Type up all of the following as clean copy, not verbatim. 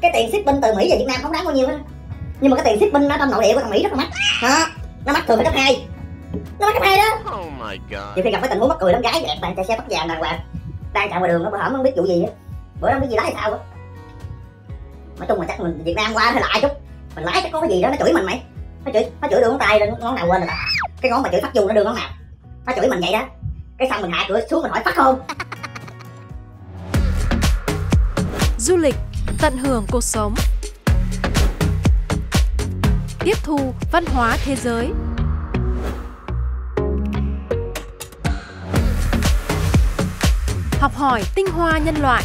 Cái tiền shipping từ Mỹ về Việt Nam không đáng bao nhiêu hết, nhưng mà cái tiền shipping ở trong nội địa của thằng Mỹ rất là mắc. Nó mắc thường phải gấp 2. Nó mắc gấp 2 đó. Oh my god. Nhiều khi gặp cái tình huống mắc cười lắm, gái đẹp bạn chạy xe bắt vàng đàng hoàng, đang chạy ngoài đường nó bữa hổm không biết vụ gì á. Bữa đó không biết gì lái hay sao á. Nói chung là chắc mình Việt Nam qua thì lại chút. Mình lái chắc có cái gì đó nó chửi mình mày. Nó chửi đường ngón tay rồi ngón nào quên rồi. Cái ngón mà chửi phát vô nó đưa ngón nào. Nó chửi mình vậy đó. Cái xong mình hạ cửa xuống mình hỏi phát không. Du lịch, tận hưởng cuộc sống, tiếp thu văn hóa thế giới. Học hỏi tinh hoa nhân loại.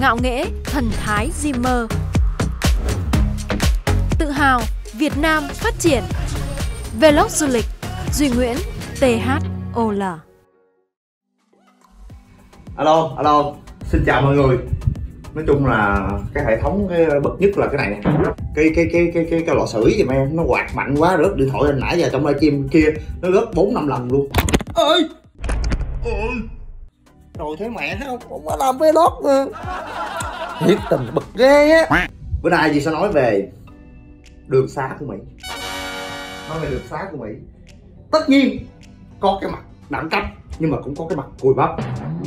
Ngạo nghễ, thần thái di mơ. Tự hào, Việt Nam phát triển. Vlog du lịch, Duy Nguyễn, THOL. Alo, xin chào mọi người. Nói chung là cái hệ thống cái bậc nhất là cái này nè. Cái lọ sưởi gì mà em, nó quạt mạnh quá, rớt điện thoại nãy giờ trong livestream kia nó rớt 4-5 lần luôn. Ơi. Rồi thế mẹ nó không có làm vlog nữa. Thiệt tình bực ghê á. Bữa nay dì sẽ nói về đường xá của Mỹ. Tất nhiên có cái mặt đẳng cấp, nhưng mà cũng có cái mặt cùi bắp,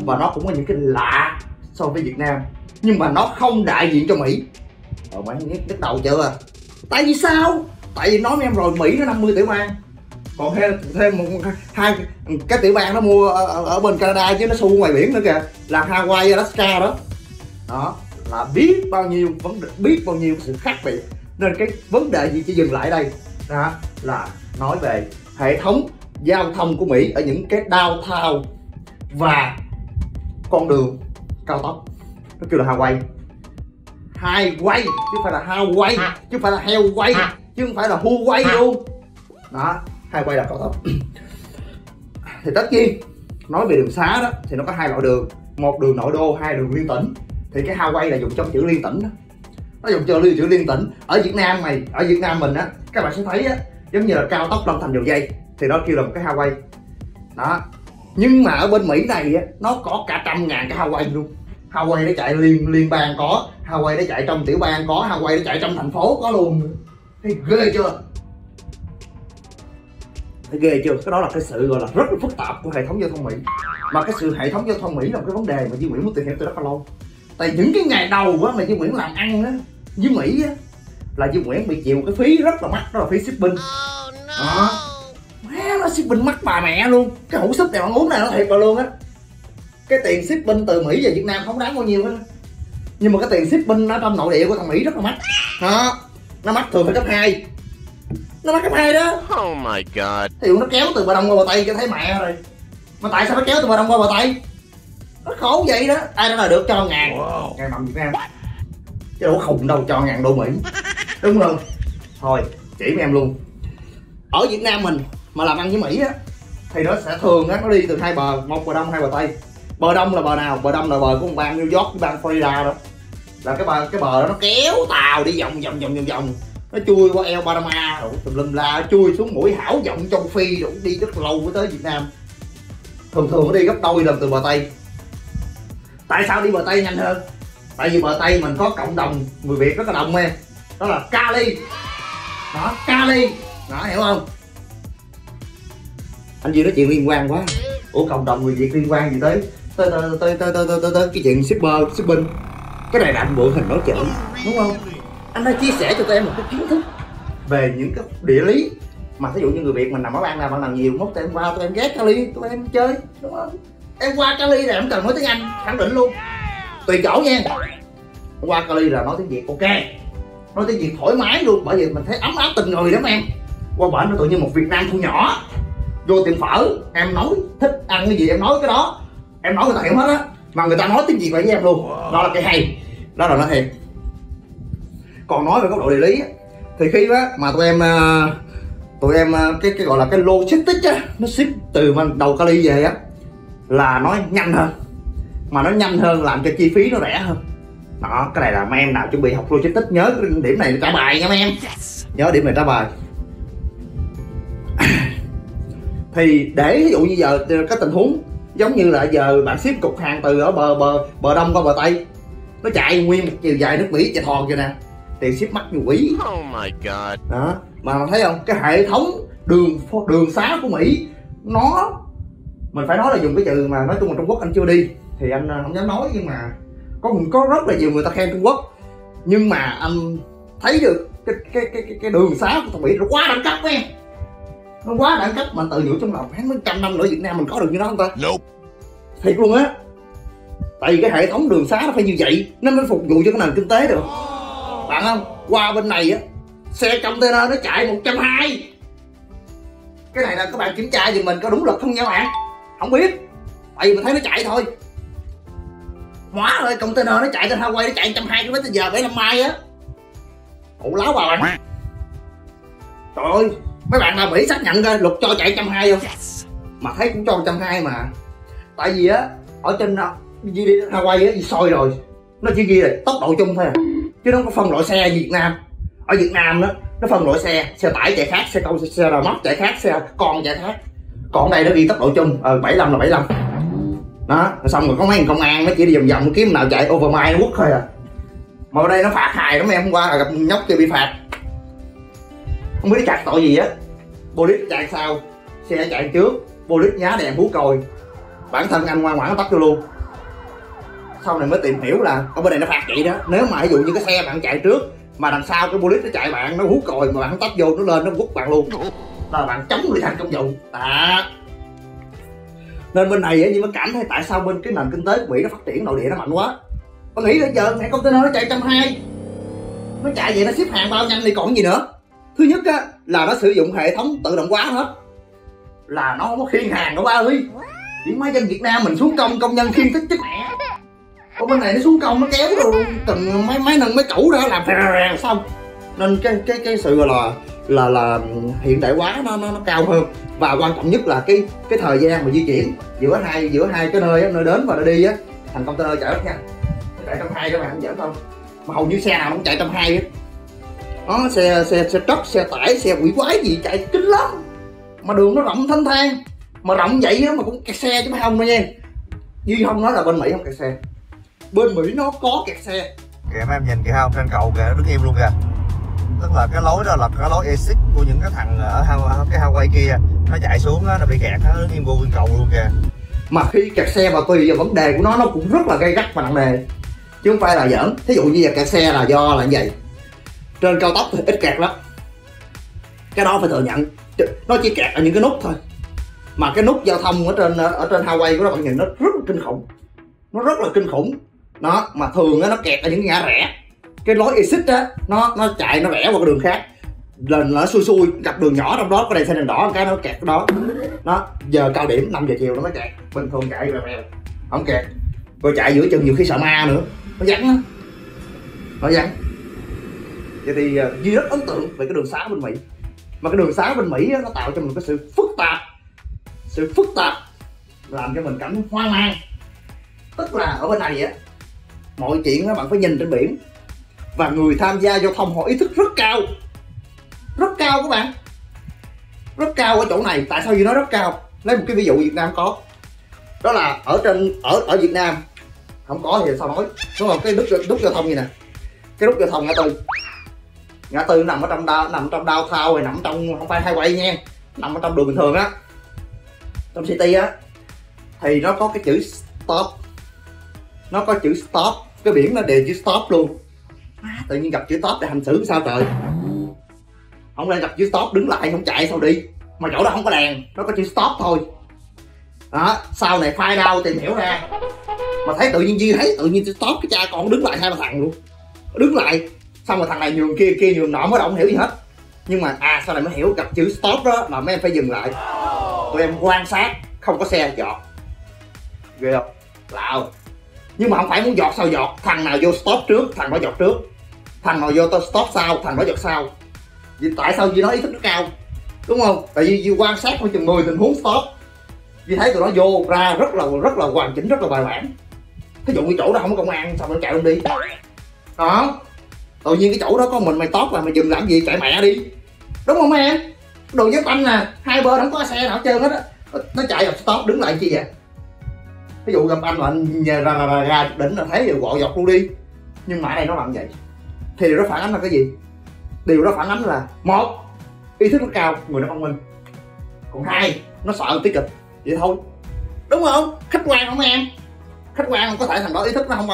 và nó cũng có những cái lạ so với Việt Nam, nhưng mà nó không đại diện cho Mỹ. Mày nhức đầu chưa? Tại vì sao? Tại vì nói với em rồi, Mỹ nó 50 tiểu bang, còn thêm một hai cái tiểu bang nó mua ở bên Canada chứ nó xu ngoài biển nữa kìa, là Hawaii, Alaska đó. Đó là biết bao nhiêu vấn đề, biết bao nhiêu sự khác biệt, nên cái vấn đề gì chỉ dừng lại đây. Đó là nói về hệ thống giao thông của Mỹ ở những cái downtown và con đường cao tốc. Nó kêu là Hawaii. Highway chứ không phải là Hawaii, chứ không phải là Hellway, chứ không phải là Huawei luôn. Đó, Highway là cao tốc. Thì tất nhiên nói về đường xá đó thì nó có hai loại đường, một đường nội đô, hai đường liên tỉnh. Thì cái Highway là dùng trong chữ liên tỉnh đó. Nó dùng cho chữ liên tỉnh. Ở Việt Nam mày, ở Việt Nam mình á, các bạn sẽ thấy á, giống như là cao tốc Long Thành Dầu Dây thì nó kêu là một cái Hawaii. Đó. Nhưng mà ở bên Mỹ này á, nó có cả 100.000 cái Hawaii luôn. Hawaii nó chạy liên bang có, Hawaii nó chạy trong tiểu bang có, Hawaii nó chạy trong thành phố có luôn. Thấy ghê chưa? Thấy ghê chưa? Cái đó là cái sự gọi là rất là phức tạp của hệ thống giao thông Mỹ. Mà cái sự hệ thống giao thông Mỹ là một cái vấn đề mà Duy Nguyễn muốn tìm hiểu từ rất là lâu. Tại những cái ngày đầu á mà Duy Nguyễn làm ăn á với Mỹ á, là Duy Nguyễn bị chịu một cái phí rất là mắc, đó là phí shipping. Đó. Má nó shipping mắc bà mẹ luôn. Cái hũ súp này ăn uống này nó thiệt vào luôn á. Cái tiền shipping từ Mỹ về Việt Nam không đáng bao nhiêu hết, nhưng mà cái tiền shipping ở trong nội địa của thằng Mỹ rất là mắc. Đó. Nó mắc thường phải gấp 2. Nó mắc gấp 2 đó. Oh my god. Thí dụ nó kéo từ Bờ Đông qua Bờ Tây cho thấy mẹ rồi. Mà tại sao nó kéo từ Bờ Đông qua Bờ Tây? Nó khổ vậy đó. Ai đó là được cho ngàn. Wow. Ngàn bằng Việt Nam. Chứ đâu có khùng đâu cho ngàn đô Mỹ. Đúng rồi. Thôi chỉ với em luôn. Ở Việt Nam mình mà làm ăn với Mỹ á, thì nó sẽ thường á, nó đi từ hai bờ, một bờ đông hai bờ tây. Bờ đông là bờ nào? Bờ đông là bờ của bang New York với bang Florida đó. Là cái bờ đó nó kéo tàu đi vòng, nó chui qua eo Panama rồi tùm lum la, chui xuống mũi Hảo vọng châu Phi rồi đi rất lâu mới tới Việt Nam. Thường nó đi gấp đôi lần từ bờ tây. Tại sao đi bờ tây nhanh hơn? Tại vì bờ tây mình có cộng đồng người Việt rất là đông em. Đó là Cali. Đó, Cali. Đó, hiểu không? Anh Duy nói chuyện liên quan quá. Ủa cộng đồng người Việt liên quan gì tới cái chuyện shipping. Cái này là anh mượn hình nói chuyện, đúng không? Anh đã chia sẻ cho tụi em một cái kiến thức về những cái địa lý mà ví dụ như người Việt mình nằm ở bang nào bạn làm nhiều, mốt tụi em qua tụi em ghét Cali, tụi em chơi, đúng không? Em qua Cali là em cần nói tiếng Anh, khẳng định luôn. Tùy chỗ nha. Qua Cali là nói tiếng Việt ok. Nói tiếng Việt thoải mái luôn, bởi vì mình thấy ấm áp tình người lắm em. Qua bển nó tự nhiên một Việt Nam thu nhỏ. Vô tiệm phở, em nói thích ăn cái gì em nói cái đó. Em nói người ta hiểu hết á. Mà người ta nói tiếng Việt vậy với em luôn. Đó là cái hay. Đó là nó thiệt. Còn nói về góc độ địa lý á, thì khi đó mà tụi em cái gọi là cái logistics á, nó ship từ đầu Cali về á, là nó nhanh hơn. Mà nó nhanh hơn làm cho chi phí nó rẻ hơn. Đó, cái này là mấy em nào chuẩn bị học logistics nhớ cái điểm này trả bài nha mấy em. Nhớ điểm này trả bài. Thì để ví dụ như giờ cái tình huống giống như là giờ bạn ship cục hàng từ ở bờ đông qua bờ tây, nó chạy nguyên một chiều dài nước Mỹ chạy thòn vậy nè, tiền ship mắc như quỷ. Oh my god. Đó, mà thấy không, cái hệ thống đường xá của Mỹ nó, mình phải nói là dùng cái từ mà nói chung là Trung Quốc anh chưa đi thì anh không dám nói, nhưng mà có rất là nhiều người ta khen Trung Quốc, nhưng mà anh thấy được cái đường xá của thằng Mỹ nó quá đẳng cấp em, nó quá đẳng cấp mà tự nhủ trong lòng mấy trăm năm nữa Việt Nam mình có được như đó không ta? Nope. Thiệt luôn á, tại vì cái hệ thống đường xá nó phải như vậy nó mới phục vụ cho cái nền kinh tế được bạn không? Qua bên này á, xe container nó chạy 120. Cái này là các bạn kiểm tra giùm mình có đúng luật không nha bạn? Không biết, tại vì mình thấy nó chạy thôi. Hóa rồi, container nó chạy trên Hawaii nó chạy 120 km/h 75 mai á. Ủa láo bà bạn. Trời ơi, mấy bạn nào Mỹ xác nhận coi luật cho chạy 120 không? Yes. Mà thấy cũng cho 120 mà. Tại vì á, ở trên Hawaii á, gì soi rồi, nó chỉ ghi là tốc độ chung thôi à, chứ nó không có phân loại xe như Việt Nam. Ở Việt Nam đó, nó phân loại xe tải chạy khác, xe công, xe đò móc chạy khác, xe con chạy khác. Còn đây nó ghi tốc độ chung, 75 là 75. Đó, xong rồi có mấy công an nó chỉ đi vòng vòng kiếm nào chạy over mile nó quất thôi à. Mà ở đây nó phạt hài lắm em, hôm qua là gặp nhóc kia bị phạt. Không biết nó chặt tội gì á. Police chạy sau, xe chạy trước, police nhá đèn hú còi. Bản thân anh ngoan ngoãn bắt vô luôn. Sau này mới tìm hiểu là ở bên này nó phạt vậy đó. Nếu mà ví dụ như cái xe bạn chạy trước mà đằng sau cái police nó chạy bạn, nó hú còi mà bạn tấp vô, nó lên nó quất bạn luôn, là bạn chống người thành công vụ. À, nên bên này nhưng mà cảm thấy tại sao bên cái nền kinh tế của Mỹ nó phát triển nội địa nó mạnh quá. Con nghĩ là giờ mẹ container nó chạy 120, nó chạy vậy nó xếp hàng bao nhanh thì còn gì nữa. Thứ nhất á, là nó sử dụng hệ thống tự động hóa hết, là nó không có khiêng hàng đâu ba ơi. Những mấy dân Việt Nam mình xuống công nhân khiêng tích chứ mẹ. Còn bên này nó xuống công nó kéo rồi từng mấy nâng mấy cẩu ra làm phèo xong. Nên cái sự là hiện đại hóa nó cao hơn, và quan trọng nhất là cái thời gian mà di chuyển giữa hai cái nơi đến và nơi đi á, thành container chở rất nhanh, chạy 120 các bạn không giỡn không, mà hầu như xe nào nó cũng chạy 120 á. Đó, xe truck, xe tải, xe quỷ quái gì chạy kín lắm, mà đường nó rộng thênh thang, mà rộng vậy á mà cũng kẹt xe chứ phải không đâu nha. Duy không nói là bên Mỹ không kẹt xe, bên Mỹ nó có kẹt xe. Kìa mấy em nhìn kìa không, trên cầu kìa đứng im luôn kìa. Tức là cái lối đó là cái lối exit của những cái thằng ở cái Hawaii kia, nó chạy xuống đó, nó bị kẹt, nó đi vô bên cầu luôn kìa. Mà khi kẹt xe mà tùy vào vấn đề của nó cũng rất là gay gắt và nặng nề, chứ không phải là giỡn. Thí dụ như là kẹt xe là do là như vậy. Trên cao tốc thì ít kẹt lắm, cái đó phải thừa nhận, nó chỉ kẹt ở những cái nút thôi. Mà cái nút giao thông ở trên Hawaii của nó bạn nhìn nó rất là kinh khủng, nó rất là kinh khủng. Đó, mà thường nó kẹt ở những ngã rẽ. Cái lối exit á, nó chạy nó rẽ qua cái đường khác, lần nó xui gặp đường nhỏ trong đó, có đèn xanh đèn đỏ cái nó kẹt cái đó. Nó giờ cao điểm 5 giờ chiều nó mới kẹt, bình thường chạy về mèo không kẹt. Rồi chạy giữa chừng nhiều khi sợ ma nữa, nó vắng á, nó vắng. Vậy thì Duy rất ấn tượng về cái đường xá bên Mỹ, mà cái đường xá bên Mỹ á, nó tạo cho mình cái sự phức tạp làm cho mình cảm thấy hoang mang. Tức là ở bên này á, mọi chuyện các bạn phải nhìn trên biển, và người tham gia giao thông họ ý thức rất cao các bạn, rất cao ở chỗ này. Tại sao Duy nói rất cao? Lấy một cái ví dụ Việt Nam có, đó là ở Việt Nam không có thì sao nói, đúng không? Cái nút giao thông như nè, cái nút giao thông ngã tư nằm trong downtown rồi, nằm trong, không phải highway nha, nằm ở trong đường bình thường á, trong city á, thì nó có cái chữ stop, cái biển nó đều chữ stop luôn. Tự nhiên gặp chữ stop để hành xử sao trời? Không lẽ gặp chữ stop đứng lại không chạy sao đi? Mà chỗ đó không có đèn, nó có chữ stop thôi. Đó, sau này find out tìm hiểu ra mà thấy tự nhiên stop, cái cha con đứng lại hai ba thằng luôn, đứng lại xong rồi thằng này nhường kia nhường nọ, mới động hiểu gì hết. Nhưng mà sau này mới hiểu gặp chữ stop đó là mấy em phải dừng lại, tụi em quan sát, không có xe giọt, ghê không? Lạ. Nhưng mà không phải muốn giọt sao giọt, thằng nào vô stop trước thằng đó giọt trước, thằng nào vô stop sau thằng đó giọt sau. Vì tại sao Duy nói ý thức nó cao, đúng không? Tại vì Duy quan sát khoảng chừng 10 tình huống stop, Duy thấy tụi nó vô ra rất là hoàn chỉnh, rất là bài bản. Thí dụ cái chỗ đó không có công an sao mày chạy luôn đi đó, tự nhiên cái chỗ đó có mày stop là mày dừng làm gì, chạy mẹ đi, đúng không mấy em? Đồ giáp anh nè, hai bên không có xe nào hết trơn hết á, nó chạy dọc stop đứng lại chi vậy? Ví dụ gặp anh mà anh ra đỉnh là thấy rồi, gọi dọc luôn đi, nhưng mà ở đây nó làm vậy. Thì điều đó phản ánh là cái gì? Điều đó phản ánh là một, ý thức nó cao, người nó thông minh. Còn hai, nó sợ tí kịch. Vậy thôi, đúng không? Khách quan không em? Khách quan không, có thể thằng đó ý thức nó không,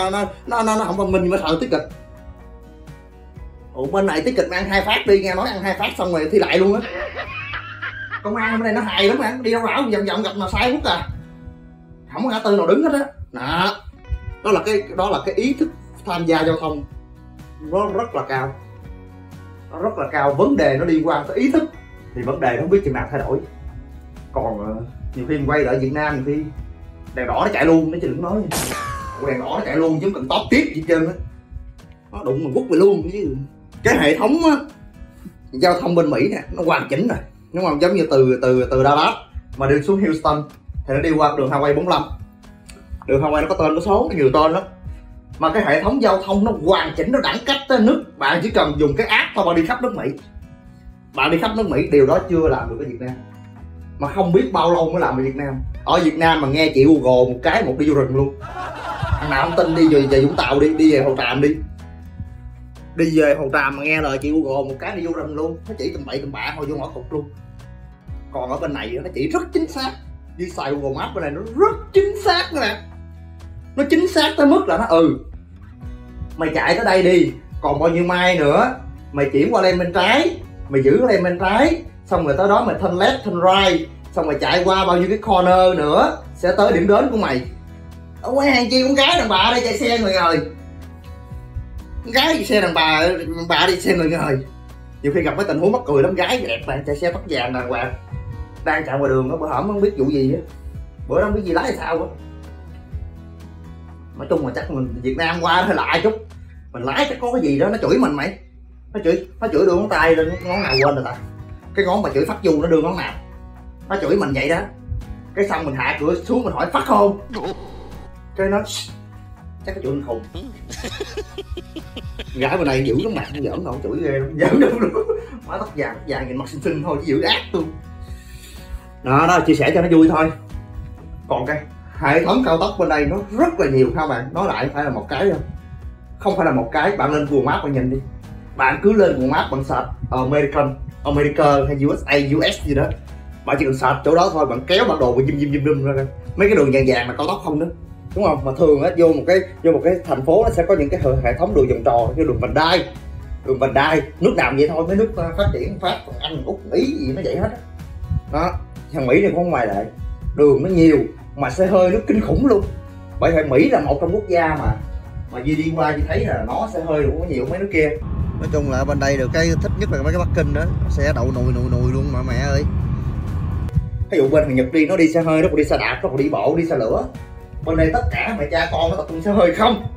nó không bằng mình nhưng mà sợ tí kịch. Ủa bên này tí kịch mà ăn 2 phát đi, nghe nói ăn 2 phát xong rồi thi lại luôn á. Công an bên đây nó hài lắm mà, đi đâu rảo vòng vòng gặp nào sai hút à, không có ngã tư nào đứng hết á. Đó, đó là cái ý thức tham gia giao thông nó rất là cao, nó rất là cao. Vấn đề nó liên quan tới ý thức thì vấn đề nó không biết chừng nào thay đổi. Còn nhiều khi mình quay lại Việt Nam, nhiều khi đèn đỏ nó chạy luôn, nó chứ đừng nói. Đèn đỏ nó chạy luôn chứ không cần tóp tiếp gì hết trơn á, nó đụng mình quất mình luôn chứ. Cái hệ thống á, giao thông bên Mỹ nè nó hoàn chỉnh rồi, đúng không? Giống như từ Dallas mà đi xuống Houston thì nó đi qua đường Highway 45. Đường Hawaii nó có tên, có số, nó nhiều tên lắm. Mà cái hệ thống giao thông nó hoàn chỉnh, nó đẳng cấp tới nước. Bạn chỉ cần dùng cái app thôi mà đi khắp nước Mỹ. Bạn đi khắp nước Mỹ, điều đó chưa làm được ở Việt Nam. Mà không biết bao lâu mới làm ở Việt Nam. Ở Việt Nam mà nghe chị Google một cái, một đi vô rừng luôn. Thằng nào không tin đi về Vũng Tàu đi, đi về Hồ Tràm đi. Đi về Hồ Tràm mà nghe lời chị Google một cái đi vô rừng luôn. Nó chỉ tầm bậy tầm bạ thôi, vô ngõ cục luôn. Còn ở bên này nó chỉ rất chính xác. Đi xài Google Maps bên này nó rất chính xác nè. Nó chính xác tới mức là nó mày chạy tới đây đi, còn bao nhiêu mai nữa mày chuyển qua lane bên trái, mày giữ lane bên trái, xong rồi tới đó mày turn left turn right, xong rồi chạy qua bao nhiêu cái corner nữa sẽ tới điểm đến của mày. Ở quán hàng chi con gái đàn bà đây chạy xe người ơi, con gái chạy xe đàn bà đi xe người ơi. Nhiều khi gặp cái tình huống mắc cười lắm, gái đẹp mà chạy xe tóc vàng đàng hoàng đang chạy ngoài đường đó, bữa hổm không biết vụ gì á, bữa đó không biết gì lái hay sao á. Nói chung là chắc mình Việt Nam qua hơi lạ chút, mình lái chắc có cái gì đó nó chửi mình mày. Nó chửi đưa ngón tay lên, ngón nào quên rồi ta, cái ngón mà chửi phát du nó đưa ngón nào, nó chửi mình vậy đó. Cái xong mình hạ cửa xuống mình hỏi phát không, cái nó chắc cái chửi mình khùng. Gái bên này dữ lắm mà, không giỡn đâu, chửi ghê lắm, giỡn đâu luôn. Má tóc vàng nhìn mặt xinh xinh thôi chứ dữ ác luôn. Đó chia sẻ cho nó vui thôi. Còn cái hệ thống cao tốc bên đây nó rất là nhiều các bạn, nói lại phải là một cái đâu, không phải là một cái. Bạn lên Google Maps bạn nhìn đi, bạn cứ lên Google Maps bạn search America hay USA gì đó, bạn chỉ cần search chỗ đó thôi, bạn kéo bản đồ và zoom ra mấy cái đường vàng là cao tốc không đó, đúng không? Mà thường á vô một cái thành phố nó sẽ có những cái hệ thống đường vòng tròn như đường vành đai, nước nào vậy thôi, mấy nước phát triển Pháp, Anh, Úc, Ý gì nó vậy hết đó. Thằng Mỹ thì cũng không ngoài lệ, đường nó nhiều mà xe hơi nó kinh khủng luôn. Bởi vậy Mỹ là một trong quốc gia mà Duy đi qua Duy thấy là nó xe hơi cũng có nhiều mấy nước kia. Nói chung là ở bên đây được cái thích nhất là mấy cái Bắc Kinh đó, xe đậu nùi luôn mà mẹ ơi. Ví dụ bên thằng Nhật đi, nó đi xe hơi, nó còn đi xe đạp, nó còn đi bộ, đi xe lửa. Bên đây tất cả mẹ cha con nó tập trung xe hơi không.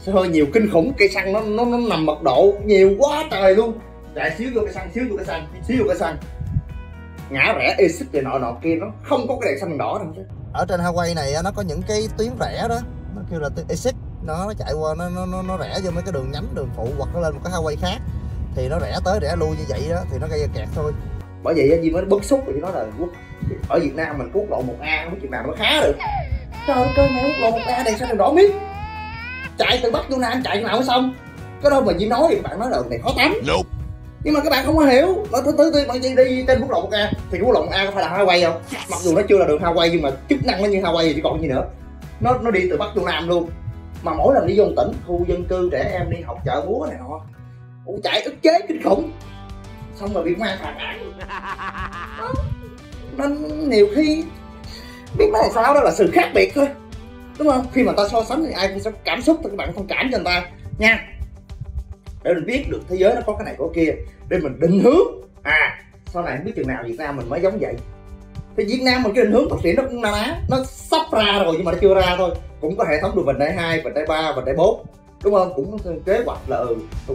Xe hơi nhiều kinh khủng, cây xăng nó nằm mật độ nhiều quá trời luôn. Chạy xíu vô cây xăng. Ngã rẽ exit về nọ kia nó không có cái đèn xanh đỏ đâu chứ. Ở trên Hawaii này nó có những cái tuyến rẽ đó, nó kêu là exit, nó chạy qua nó rẽ vô mấy cái đường nhánh, đường phụ hoặc nó lên một cái Hawaii khác thì nó rẽ tới rẽ lui như vậy đó thì nó gây ra kẹt thôi. Bởi vậy Duy mới bức xúc vì nó là ở Việt Nam mình quốc lộ 1A không biết chuyện nào nó khá được. Trời ơi cái này quốc lộ 1A đèn xanh đỏ miết, chạy từ Bắc vô Nam chạy nào mới xong. Cái đó mà Duy nói thì bạn nói là này khó tắm. Nhưng mà các bạn không có hiểu, nó tới bạn đi trên quốc lộ 1A thì quốc lộ 1A có phải là Hawaii không? Mặc dù nó chưa là đường Hawaii nhưng mà chức năng nó như Hawaii thì còn gì nữa. Nó đi từ Bắc vô Nam luôn. Mà mỗi lần đi vô tỉnh, khu dân cư trẻ em đi học chợ búa này nọ, chạy ức chế kinh khủng. Xong rồi bị mang phạt án. Nên nhiều khi biết nói làm sao đó là sự khác biệt thôi, đúng không? Khi mà ta so sánh thì ai cũng sẽ cảm xúc, thì các bạn thông cảm cho người ta nha, để mình biết được thế giới nó có cái này có kia để mình định hướng. Sau này không biết chừng nào Việt Nam mình mới giống vậy. Thì Việt Nam mình cái định hướng phát triển nó cũng na ná, nó sắp ra rồi nhưng mà nó chưa ra thôi. Cũng có hệ thống đường vành đai 2, vành đai 3, vành đai 4, đúng không? Cũng có kế hoạch là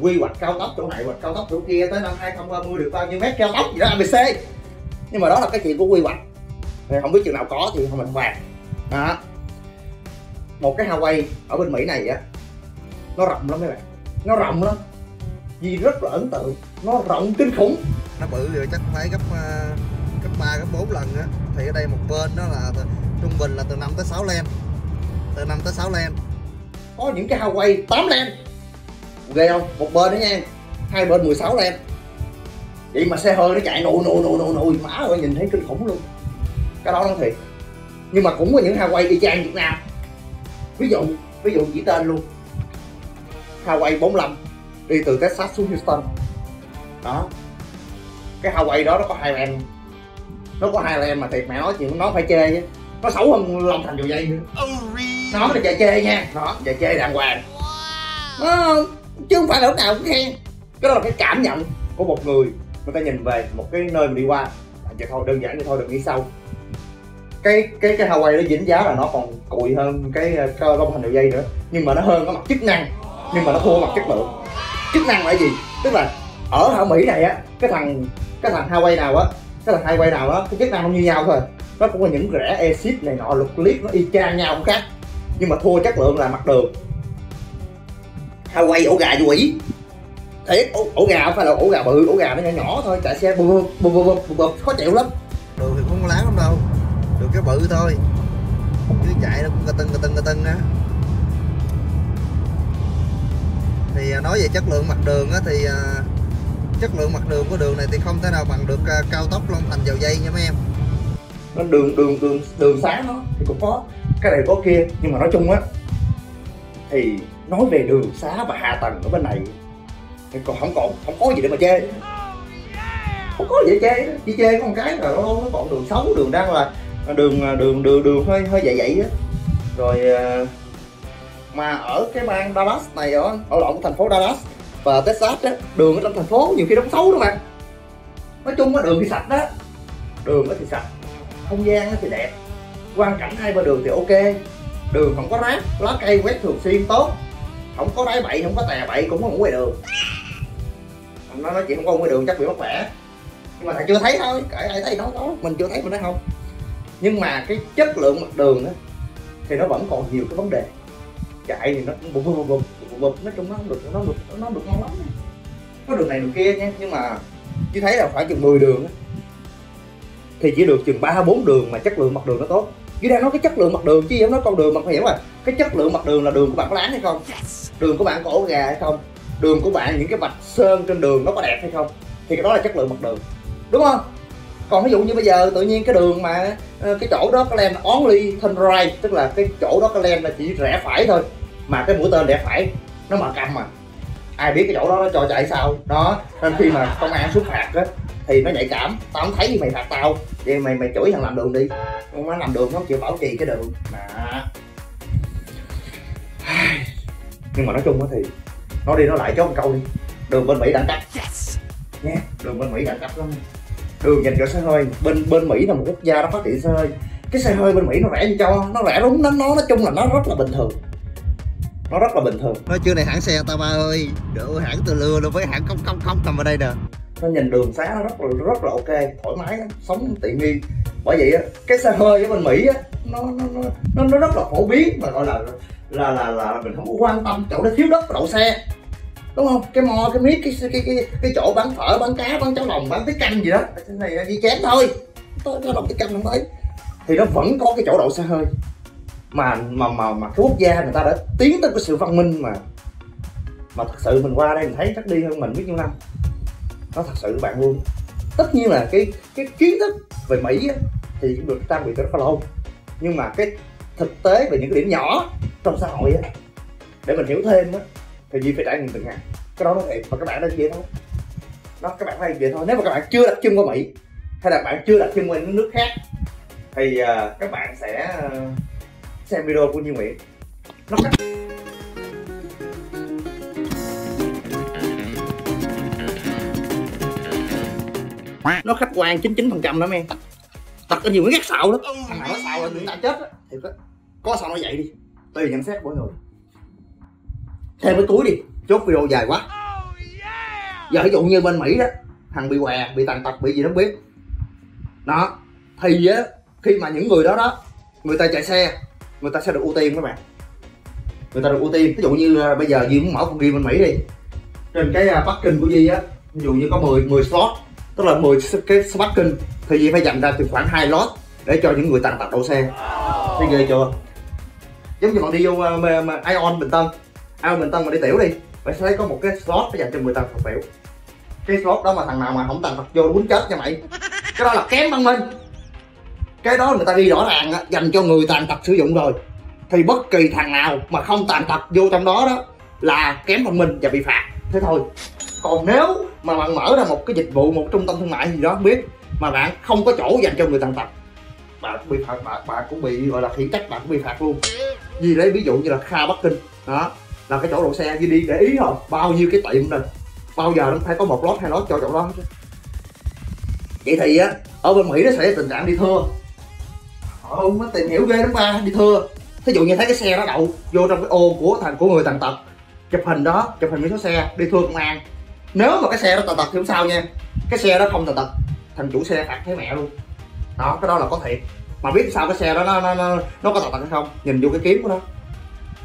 quy hoạch cao tốc chỗ này, hoạch cao tốc chỗ kia, tới năm 2030 được bao nhiêu mét cao tốc gì đó ABC. Nhưng mà đó là cái chuyện của quy hoạch, thì không biết chừng nào có thì mình bàn. Đó, một cái Hawaii ở bên Mỹ này á, nó rộng lắm mấy bạn, nó rộng lắm. Vì rất là ấn tượng, nó rộng kinh khủng. Nó bự rồi chắc phải gấp 3, gấp 4 lần á. Thì ở đây một bên đó là trung bình là từ 5 tới 6 lane. Có những cái Hawaii 8 lane. ghê không? Một bên đó nha, hai bên 16 là em. Vậy mà xe hơi nó chạy nụi má ơi, nhìn thấy kinh khủng luôn. Cái đó nó thiệt. Nhưng mà cũng có những Hawaii y chang Việt Nam. Ví dụ chỉ tên luôn, Highway 45 đi từ Texas xuống Houston. Đó, cái Hawaii đó nó có hai lane, mà thiệt mẹ nói chuyện nó phải chê chứ. Nó xấu hơn Long Thành dù dây nữa. Nó là chạy chê nha, nó chạy chê đàng hoàng. Nó, chứ không phải là lúc nào cũng khen. Cái đó là cái cảm nhận của một người ta nhìn về một cái nơi mình đi qua. Vậy thôi, đơn giản vậy thôi, đừng nghĩ sâu. Cái Hawaii nó dính giá là nó còn cụi hơn cái Long Thành đầu dây nữa. Nhưng mà nó hơn có mặt chức năng, nhưng mà nó thua mặt chất lượng. Chức năng là gì? Tức là ở Hảo Mỹ này á, cái thằng Hawaii nào á, cái chức năng nó như nhau thôi. Nó cũng là những rẽ exit này nọ lục liếc, nó y chang nhau không khác. Nhưng mà thua chất lượng là mặt đường. Hawaii ổ gà quỷ. Thiệt, ổ gà không phải là ổ gà bự, ổ gà nó nhỏ nhỏ thôi, chạy xe bùm bùm, khó chịu lắm. Đường thì không láng lắm đâu, đường cái bự thôi, cứ chạy nó cũng cà tưng á. Thì nói về chất lượng mặt đường á, thì chất lượng mặt đường của đường này thì không thể nào bằng được cao tốc Long Thành Dầu Dây nha mấy em. Nên đường sáng nó thì cũng có cái này có kia, nhưng mà nói chung á thì nói về đường xá và hạ tầng ở bên này thì còn không có gì để mà chê. Không có gì để chê, chỉ chê con cái là nó còn đường xấu, đường đang là đường hơi dậy á. Rồi mà ở cái bang Dallas này, ở lộn thành phố Dallas và Texas á, đường ở trong thành phố nhiều khi đóng xấu đó bạn. Nói chung á đường thì sạch đó, không gian thì đẹp, quang cảnh hai bên đường thì ok, đường không có rác, lá cây quét thường xuyên tốt, không có đáy bậy, không có tè bậy, cũng không ngoài đường. Nó nói chuyện không có ngoài đường chắc bị mất khỏe, nhưng mà thằng chưa thấy thôi, kể ai thấy nó mình chưa thấy mình nói không. Nhưng mà cái chất lượng mặt đường á thì nó vẫn còn nhiều cái vấn đề. Chạy thì nó cũng bụp, nói chung nó không được ngon lắm. Có đường này đường kia nha, nhưng mà chỉ thấy là khoảng chừng 10 đường á thì chỉ được chừng 3-4 đường mà chất lượng mặt đường nó tốt. Chứ đang nói cái chất lượng mặt đường chứ không nói con đường mà không hiểu rồi. Cái chất lượng mặt đường là đường của bạn có láng hay không, đường của bạn có ổ gà hay không, đường của bạn những cái vạch sơn trên đường nó có đẹp hay không, thì cái đó là chất lượng mặt đường, đúng không? Còn ví dụ như bây giờ tự nhiên cái đường mà cái chỗ đó cái lane only turn right, tức là cái chỗ đó cái lane là chỉ rẽ phải thôi, mà cái mũi tên rẽ phải nó mà cầm mà ai biết cái chỗ đó nó cho chạy sao đó. Nên khi mà công an xuất phạt á thì nó nhạy cảm. Tao không thấy mày phạt tao, vậy mày chửi thằng làm đường đi. Nó làm đường nó không chịu bảo trì cái đường mà. Nhưng mà nói chung thì nó đi nó lại chốt một câu đi, đường bên Mỹ đẳng cấp nha, đường bên Mỹ đẳng cấp lắm. Đường dành cho xe hơi, bên Mỹ là một quốc gia nó phát triển xe hơi. Cái xe hơi bên Mỹ nó rẻ như cho, nó rẻ đúng lắm, nó nói chung là nó rất là bình thường. Nói chưa này hãng xe ta ba ơi, đỡ hãng từ lừa luôn với hãng không nằm ở đây nè. Nó nhìn đường xá nó rất là ok, thoải mái, sống tiện nghi. Bởi vậy cái xe hơi ở bên Mỹ nó rất là phổ biến mà gọi là mình không có quan tâm chỗ nó thiếu đất đậu xe, đúng không? Cái mò cái miết cái chỗ bán phở, bán cá, bán cháo lòng, bán tiết canh gì đó, cái này đi chém thôi, tôi đọc tiết canh không thấy, thì nó vẫn có cái chỗ đậu xe hơi mà cái quốc gia người ta đã tiến tới cái sự văn minh mà thật sự mình qua đây mình thấy chắc đi hơn mình biết nhiêu năm. Nó thật sự bạn luôn. Tất nhiên là cái kiến thức về Mỹ á, thì cũng được trang bị rất là lâu, nhưng mà cái thực tế về những cái điểm nhỏ trong xã hội á, để mình hiểu thêm á, thì gì phải trải nghiệm từng ngày. Cái đó nó thiệt mà các bạn nên vậy thôi. Các bạn nên vậy thôi. Nếu mà các bạn chưa đặt chân qua Mỹ hay là bạn chưa đặt chân qua những nước khác thì các bạn sẽ xem video của Duy Nguyễn. Nó khách quan 99% đó em. Thật là nhiều người ghét xạo lắm. Thằng nào nó xạo là người ta chết á. Thì có sao nó vậy đi. Tùy nhận xét mỗi người. Thêm cái túi đi, chốt video dài quá. Giờ ví dụ như bên Mỹ đó, thằng bị què, bị tàn tật, bị gì đó không biết. Đó, thì á, khi mà những người đó người ta chạy xe, người ta sẽ được ưu tiên các bạn. Người ta được ưu tiên. Ví dụ như bây giờ Duy muốn mở con game bên Mỹ đi. Trên cái parking của Duy á, ví dụ như có 10 slot, tức là 10 cái parking thì Duy phải dành ra từ khoảng 2 lot để cho những người tàn tật đậu xe. Thấy ghê chưa? Giống như bạn đi vô Ion Bình Tân, Ion Bình Tân mà đi tiểu đi, Mày sẽ thấy có một cái slot dành cho 18 Phật Biểu. Cái slot đó mà thằng nào mà không tàn Phật vô đúng chết nha mày. Cái đó là kém văn minh. Cái đó người ta đi rõ ràng dành cho người tàn tật sử dụng rồi. Thì bất kỳ thằng nào mà không tàn tật vô trong đó đó là kém văn minh và bị phạt. Thế thôi. Còn nếu mà bạn mở ra một cái dịch vụ, một trung tâm thương mại gì đó không biết, mà bạn không có chỗ dành cho người tàn tật, bạn cũng bị phạt, bạn cũng bị gọi là khiển trách, bạn cũng bị phạt luôn. Vì lấy ví dụ như là Kha Bắc Kinh đó, là cái chỗ đậu xe như đi để ý không, bao nhiêu cái tiệm này bao giờ nó phải có một lót hai lót cho chỗ đó. Vậy thì á, ở bên Mỹ nó sẽ tình trạng đi thưa. Họ không có tìm hiểu ghê lắm ba, đi thưa. Thí dụ như thấy cái xe đó đậu vô trong cái ô của người tàn tật, chụp hình đó, chụp hình biển số xe đi thưa công an. Nếu mà cái xe đó tàn tật thì không sao nha, cái xe đó không tàn tật, thằng chủ xe phạt thấy mẹ luôn. Đó, cái đó là có thiệt. Mà biết sao cái xe đó nó có tàn tật hay không? Nhìn vô cái kiếm của nó,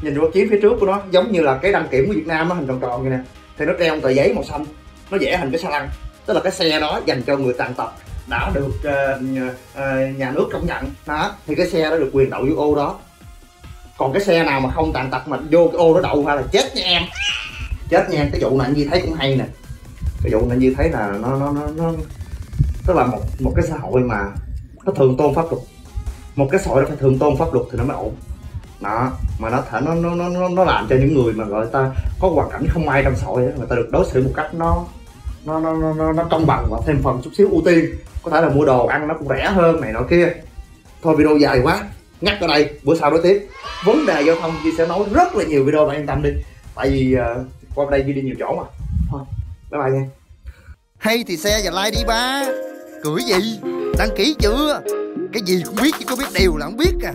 nhìn vô kiếm phía trước của nó, giống như là cái đăng kiểm của Việt Nam nó hình tròn tròn như nè, thì nó treo một tờ giấy màu xanh, nó vẽ hình cái xe lăn. Tức là cái xe đó dành cho người tàn tật đã được nhà nước công nhận đó, thì cái xe đó được quyền đậu vô ô đó. Còn cái xe nào mà không tàn tật mà vô cái ô đó đậu ra là chết nha em, chết nha em. Cái vụ này anh Duy thấy cũng hay nè, cái vụ này anh Duy thấy là nó tức là một cái xã hội mà nó thường tôn pháp luật, một cái xã hội nó phải thường tôn pháp luật thì nó mới ổn đó. Mà nó làm cho những người mà gọi ta có hoàn cảnh không ai trong xã hội người ta được đối xử một cách nó công bằng và thêm phần chút xíu ưu tiên, có thể là mua đồ ăn nó cũng rẻ hơn này nọ kia. Thôi video dài quá, nhắc ở đây, bữa sau nói tiếp. Vấn đề giao thông Duy sẽ nói rất là nhiều video, bạn yên tâm đi. Tại vì qua đây Duy đi nhiều chỗ mà. Thôi, bye bye nha. Hay thì xe và like đi ba. Cưỡi gì? Đăng ký chưa? Cái gì cũng biết, chỉ có biết điều là không biết à.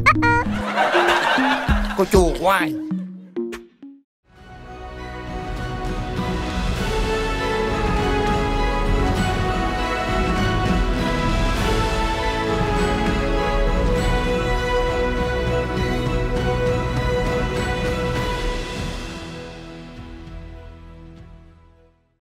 Cô chùa hoài.